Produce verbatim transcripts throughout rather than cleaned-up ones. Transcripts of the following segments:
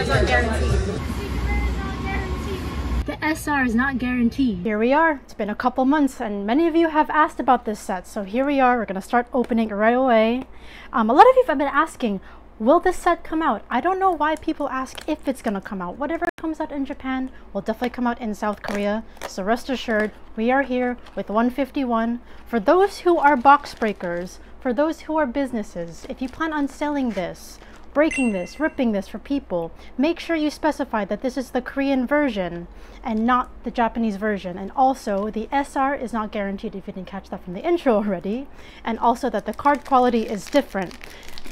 S R is not guaranteed. The S R is not guaranteed. Here we are. It's been a couple months and many of you have asked about this set. So here we are. We're going to start opening it right away. Um, a lot of you have been asking, will this set come out? I don't know why people ask if it's going to come out. Whatever comes out in Japan will definitely come out in South Korea. So rest assured, we are here with one fifty-one. For those who are box breakers, for those who are businesses, if you plan on selling this, breaking this, ripping this for people, make sure you specify that this is the Korean version and not the Japanese version. And also, the S R is not guaranteed, if you didn't catch that from the intro already. And also that the card quality is different.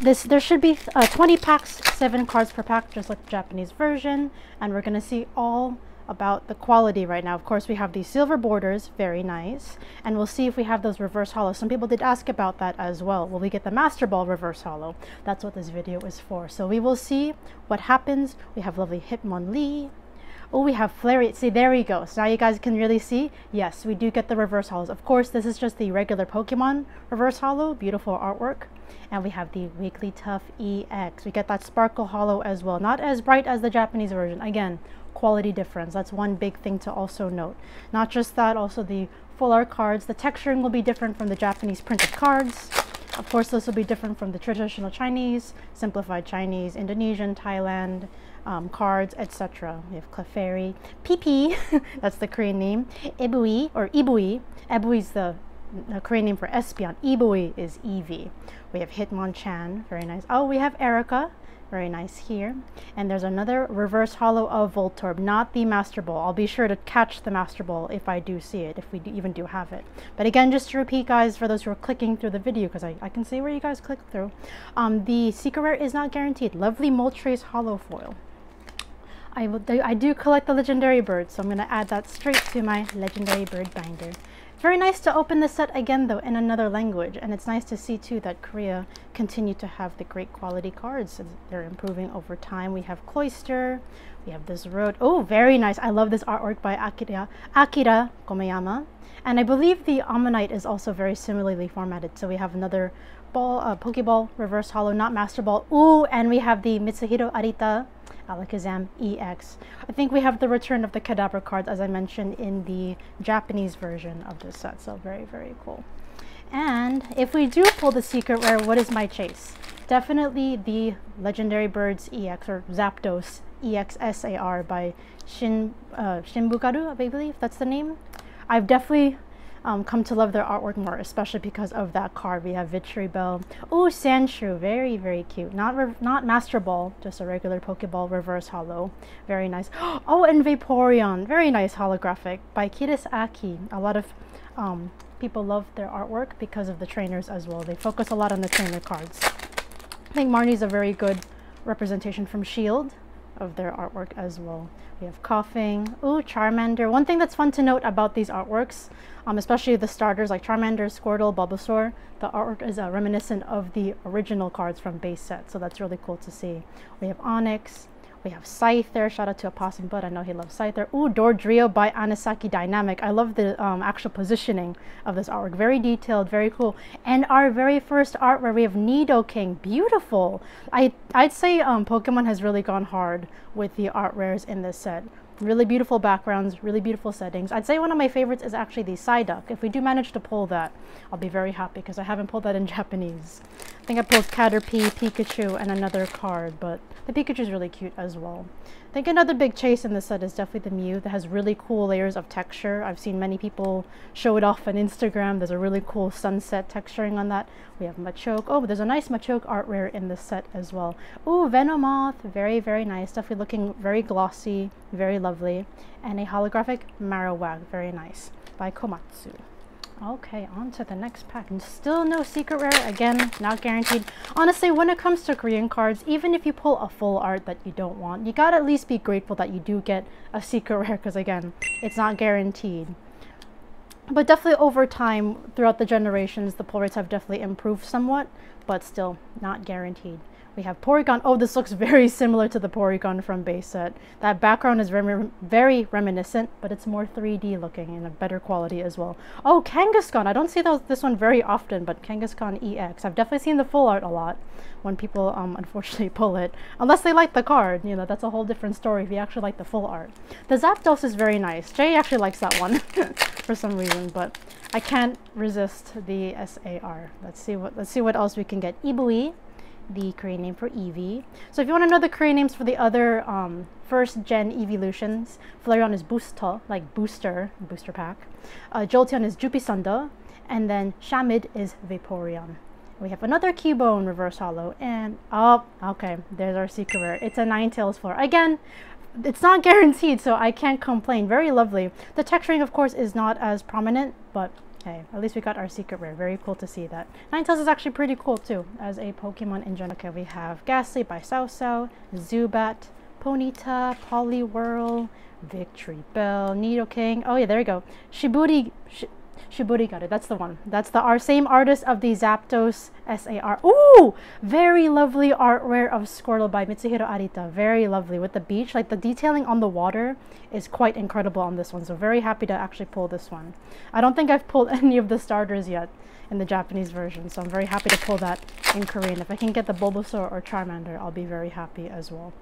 This, there should be uh, twenty packs, seven cards per pack, just like the Japanese version. And we're gonna see all about the quality right now. Of course, we have these silver borders, very nice. And we'll see if we have those reverse holos. Some people did ask about that as well. Will we get the Master Ball reverse holo? That's what this video is for. So we will see what happens. We have lovely Hitmonlee. Oh, we have Flareon. See, there we go. So now you guys can really see, yes, we do get the reverse holos. Of course, this is just the regular Pokemon reverse holo, beautiful artwork. And we have the Weekly Tough E X. We get that Sparkle holo as well. Not as bright as the Japanese version. Again, quality difference. That's one big thing to also note. Not just that, also the Full Art cards. The texturing will be different from the Japanese printed cards. Of course, this will be different from the traditional Chinese, simplified Chinese, Indonesian, Thailand um, cards, et cetera. We have Clefairy, P P, that's the Korean name, Ibui, or Ibui. Ibui's the The Korean name for Espeon. Ibui is Eevee. We have Hitmonchan, very nice. Oh, we have Erica, very nice here. And there's another reverse holo of Voltorb, not the Master Ball. I'll be sure to catch the Master Ball if I do see it, if we do, even do have it. But again, just to repeat, guys, for those who are clicking through the video, because I, I can see where you guys click through, um, the Secret Rare is not guaranteed. Lovely Moltres holo foil. I, will, I do collect the legendary birds, so I'm going to add that straight to my legendary bird binder. Very nice to open this set again though in another language, and it's nice to see too that Korea continue to have the great quality cards. They're improving over time. We have Cloyster, we have this road. Oh, very nice. I love this artwork by Akira, Akira Komayama. And I believe the Ammonite is also very similarly formatted. So we have another ball, uh, Pokeball reverse holo, not Master Ball. Ooh, and we have the Mitsuhiro Arita Alakazam E X. I think we have the return of the Kadabra cards, as I mentioned in the Japanese version of this set, so very, very cool. And if we do pull the Secret Rare, what is my chase? Definitely the Legendary Birds E X, or Zapdos E X S A R by Shin, uh, Shinbukaru, I believe that's the name. I've definitely um, come to love their artwork more, especially because of that card. We have Vitribel. Oh, Sandshrew, very, very cute. Not not Master Ball, just a regular Pokeball reverse holo. Very nice. Oh, and Vaporeon, very nice holographic by Kiris Aki. A lot of um, people love their artwork because of the trainers as well. They focus a lot on the trainer cards. I think Marnie's a very good representation from Shield of their artwork as well. We have Koffing. Ooh, Charmander. One thing that's fun to note about these artworks, um, especially the starters like Charmander, Squirtle, Bulbasaur, the artwork is uh, reminiscent of the original cards from base set, so that's really cool to see. We have Onix. We have Scyther. Shout out to Opossum Bud. I know he loves Scyther. Ooh, Dordrio by Anisaki Dynamic. I love the um, actual positioning of this artwork. Very detailed, very cool. And our very first art where we have Nidoking. Beautiful. I, I'd say um, Pokemon has really gone hard with the art rares in this set. Really beautiful backgrounds, really beautiful settings. I'd say one of my favorites is actually the Psyduck. If we do manage to pull that, I'll be very happy because I haven't pulled that in Japanese. I think I pulled Caterpie, Pikachu, and another card, but the Pikachu is really cute as well. I think another big chase in this set is definitely the Mew that has really cool layers of texture. I've seen many people show it off on Instagram. There's a really cool sunset texturing on that. We have Machoke. Oh, there's a nice Machoke art rare in this set as well. Ooh, Venomoth. Very, very nice. Definitely looking very glossy, very lovely. Lovely. And a holographic Marowak, very nice, by Komatsu. Okay, on to the next pack. And still no Secret Rare, again, not guaranteed. Honestly, when it comes to Korean cards, even if you pull a full art that you don't want, you gotta at least be grateful that you do get a Secret Rare, because again, it's not guaranteed. But definitely over time, throughout the generations, the pull rates have definitely improved somewhat, but still not guaranteed. We have Porygon. Oh, this looks very similar to the Porygon from base set. That background is rem very reminiscent, but it's more three D looking and a better quality as well. Oh, Kangaskhan. I don't see those, this one very often, but Kangaskhan E X. I've definitely seen the full art a lot when people um, unfortunately pull it. Unless they like the card. You know, that's a whole different story if you actually like the full art. The Zapdos is very nice. Jay actually likes that one for some reason, but I can't resist the S A R. Let's see what, let's see what else we can get. Ibui, the Korean name for Eevee. So if you want to know the Korean names for the other um, first-gen Eeveelutions, Flareon is Booster, like Booster, Booster Pack. Uh, Jolteon is Jupisundo, and then Shamid is Vaporeon. We have another Cubone Reverse Holo, and oh, okay, there's our Secret Rare. It's a Ninetales floor. Again, it's not guaranteed, so I can't complain. Very lovely. The texturing, of course, is not as prominent, but hey, at least we got our Secret Rare. Very cool to see that. Ninetales is actually pretty cool too, as a Pokemon in general. Okay, we have Ghastly by Sausau, Zubat, Ponyta, Poliwhirl, Victory Bell, Nidoking. Oh yeah, there we go. Shiburi, Sh Shiburi got it. That's the one. That's the our same artist of the Zapdos S A R. Ooh! Very lovely art rare of Squirtle by Mitsuhiro Arita. Very lovely. With the beach, like the detailing on the water is quite incredible on this one. So very happy to actually pull this one. I don't think I've pulled any of the starters yet in the Japanese version. So I'm very happy to pull that in Korean. If I can get the Bulbasaur or Charmander, I'll be very happy as well.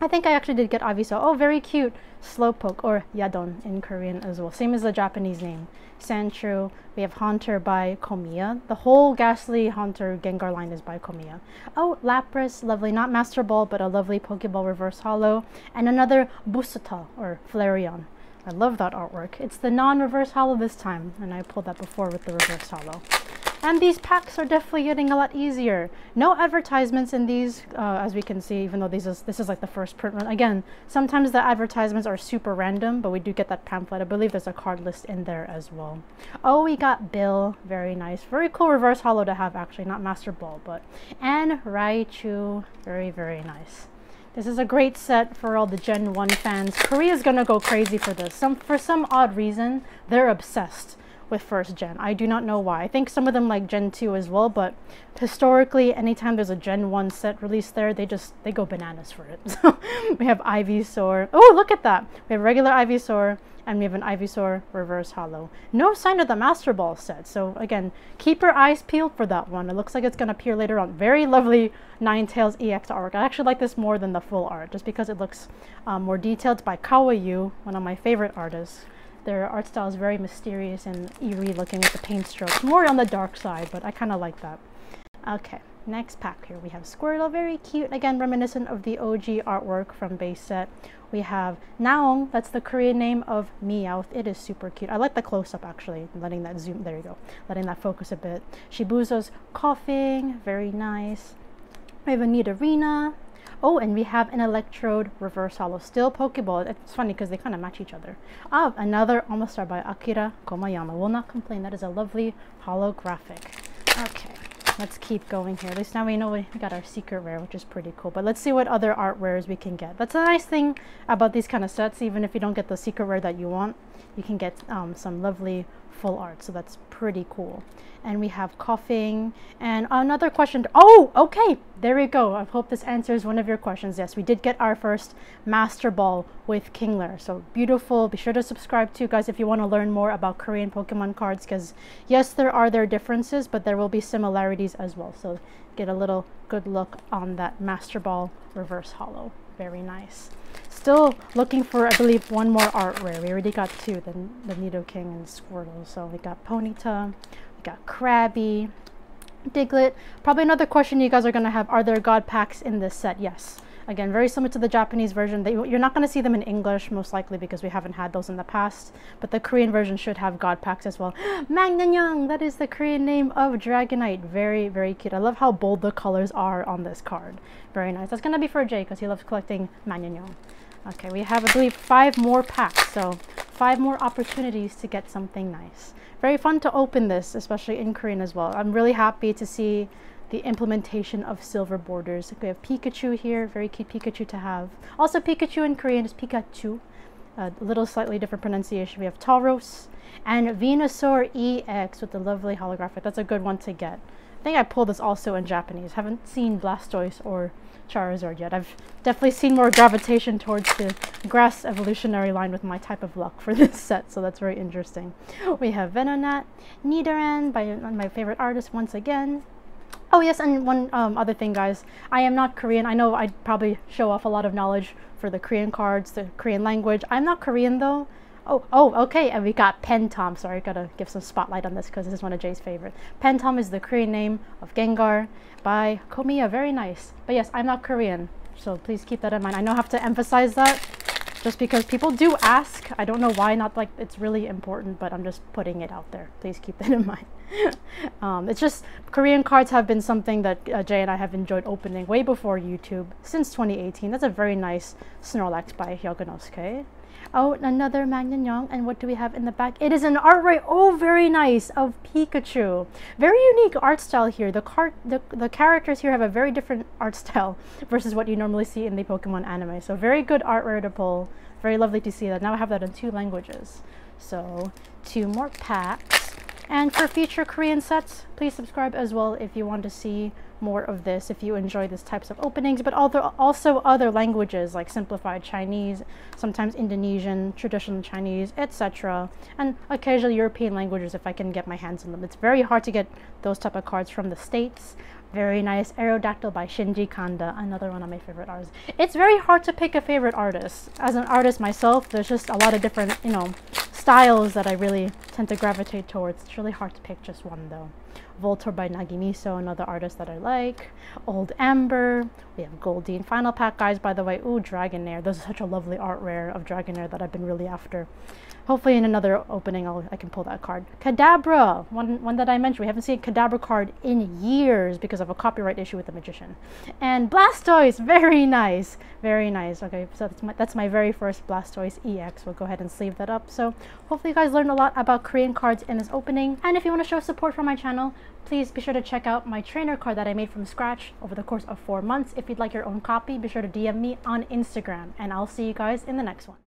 I think I actually did get Ivysaur. Oh, very cute. Slowpoke, or Yadon in Korean as well. Same as the Japanese name. Sandshrew. We have Haunter by Komiya. The whole Ghastly Haunter Gengar line is by Komiya. Oh, Lapras. Lovely. Not Master Ball, but a lovely Pokeball Reverse Holo. And another Busuta, or Flareon. I love that artwork. It's the non-Reverse Holo this time. And I pulled that before with the Reverse Holo. And these packs are definitely getting a lot easier. No advertisements in these, uh, as we can see, even though these is, this is like the first print run. Again, sometimes the advertisements are super random, but we do get that pamphlet. I believe there's a card list in there as well. Oh, we got Bill. Very nice. Very cool Reverse Holo to have, actually. Not Master Ball, but... And Raichu. Very, very nice. This is a great set for all the Gen one fans. Korea's gonna go crazy for this. Some, for some odd reason, they're obsessed with first gen. I do not know why. I think some of them like gen two as well, but historically anytime there's a gen one set released there, they just they go bananas for it. So we have Ivysaur. Oh, look at that. We have regular Ivysaur and we have an Ivysaur Reverse Holo. No sign of the Master Ball set. So again, keep your eyes peeled for that one. It looks like it's going to appear later on. Very lovely Ninetales E X artwork. I actually like this more than the full art just because it looks um, more detailed. By Kawayu, one of my favorite artists. Their art style is very mysterious and eerie looking with the paint strokes. More on the dark side, but I kind of like that. Okay, next pack here. We have Squirtle, very cute. Again, reminiscent of the O G artwork from base set. We have Naong, that's the Korean name of Meowth. It is super cute. I like the close-up, actually, letting that zoom. There you go. Letting that focus a bit. Shibuzo's Koffing, very nice. We have a Nidorina. Oh, and we have an Electrode Reverse Holo. Still Pokeball. It's funny because they kind of match each other. Ah, another Omastar by Akira Komayama. Will not complain. That is a lovely holographic. Okay, let's keep going here. At least now we know we got our Secret Rare, which is pretty cool. But let's see what other art rares we can get. That's a nice thing about these kind of sets. Even if you don't get the Secret Rare that you want, you can get um, some lovely full art. So that's pretty cool. And we have Koffing. And another question. Oh, okay. There we go. I hope this answers one of your questions. Yes, we did get our first Master Ball with Kingler. So beautiful. Be sure to subscribe too, guys, if you want to learn more about Korean Pokemon cards. Because yes, there are their differences, but there will be similarities as well. So get a little good look on that Master Ball Reverse Holo. Very nice. Still looking for, I believe, one more art rare. We already got two, the, the Nidoking and Squirtle. So we got Ponyta, we got Krabby, Diglett. Probably another question you guys are going to have, are there God packs in this set? Yes. Again, very similar to the Japanese version. They, you're not going to see them in English, most likely, because we haven't had those in the past. But the Korean version should have God packs as well. Mangnyeong, that is the Korean name of Dragonite. Very, very cute. I love how bold the colors are on this card. Very nice. That's going to be for Jay, because he loves collecting Mangnyeong. Okay, we have, I believe, five more packs. So five more opportunities to get something nice. Very fun to open this, especially in Korean as well. I'm really happy to see the implementation of silver borders. We have Pikachu here, very cute Pikachu to have. Also Pikachu in Korean is Pikachu, a little slightly different pronunciation. We have Tauros and Venusaur E X with the lovely holographic. That's a good one to get. think I pulled this also in Japanese. Haven't seen Blastoise or Charizard yet. I've definitely seen more gravitation towards the grass evolutionary line with my type of luck for this set, so that's very interesting. We have Venonat, Nidoran, by my favorite artist once again. Oh yes, and one um, other thing, guys. I am not Korean. I know I probably show off a lot of knowledge for the Korean cards, the Korean language. I'm not Korean though. Oh, oh, okay, and we got Pentom. Sorry, gotta give some spotlight on this because this is one of Jay's favorite. Pentom is the Korean name of Gengar by Komiya. Very nice. But yes, I'm not Korean, so please keep that in mind. I know I have to emphasize that just because people do ask. I don't know why, not like it's really important, but I'm just putting it out there. Please keep that in mind. um, it's just Korean cards have been something that uh, Jay and I have enjoyed opening way before YouTube, since twenty eighteen. That's a very nice Snorlax by Hyogonosuke. Oh, another Magneton, and what do we have in the back? It is an art right, oh very nice, of Pikachu. Very unique art style here. The, cart, the, the characters here have a very different art style versus what you normally see in the Pokemon anime. So very good art rare to pull. Very lovely to see that. Now I have that in two languages. So two more packs. And for future Korean sets, please subscribe as well if you want to see more of this, if you enjoy these types of openings, but also other languages like simplified Chinese, sometimes Indonesian, traditional Chinese, et cetera, and occasional European languages if I can get my hands on them. It's very hard to get those type of cards from the States. Very nice Aerodactyl by Shinji Kanda, another one of my favorite artists. It's very hard to pick a favorite artist. As an artist myself, there's just a lot of different, you know, styles that I really tend to gravitate towards. It's really hard to pick just one though. Voltorb by Nagimiso, another artist that I like. Old Amber. We have Goldie. And final pack, guys, by the way. Ooh, Dragonair. This is such a lovely art rare of Dragonair that I've been really after. Hopefully in another opening I'll, I can pull that card. Kadabra! One, one that I mentioned. We haven't seen a Kadabra card in years because of a copyright issue with the Magician. And Blastoise! Very nice! Very nice. Okay, so that's my, that's my very first Blastoise E X. We'll go ahead and sleeve that up. So hopefully you guys learned a lot about Korean cards in this opening. And if you want to show support for my channel, please be sure to check out my trainer card that I made from scratch over the course of four months. If you'd like your own copy, be sure to D M me on Instagram, and I'll see you guys in the next one.